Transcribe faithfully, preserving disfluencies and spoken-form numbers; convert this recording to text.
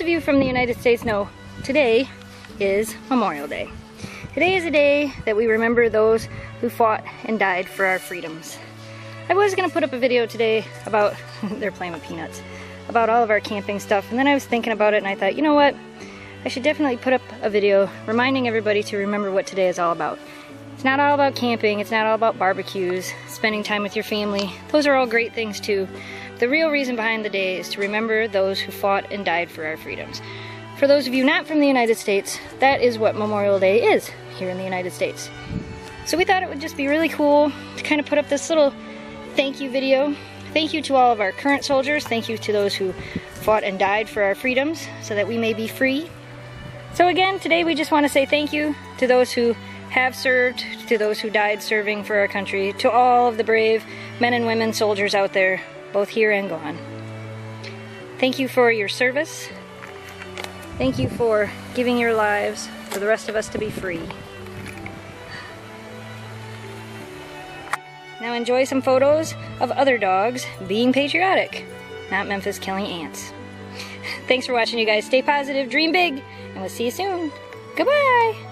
most of you from the United States know, today is Memorial Day. Today is a day that we remember those who fought and died for our freedoms. I was going to put up a video today about, they're playing with peanuts, about all of our camping stuff, and then I was thinking about it and I thought, you know what, I should definitely put up a video reminding everybody to remember what today is all about. It's not all about camping, it's not all about barbecues, spending time with your family. Those are all great things too. The real reason behind the day is to remember those who fought and died for our freedoms. For those of you not from the United States, that is what Memorial Day is here in the United States. So we thought it would just be really cool to kind of put up this little thank you video. Thank you to all of our current soldiers. Thank you to those who fought and died for our freedoms so that we may be free. So again, today we just want to say thank you to those who have served, to those who died serving for our country, to all of the brave men and women soldiers out there, both here and gone. Thank you for your service. Thank you for giving your lives for the rest of us to be free. Now enjoy some photos of other dogs being patriotic, not Memphis killing ants. Thanks for watching, you guys. Stay positive, dream big, and we'll see you soon. Goodbye.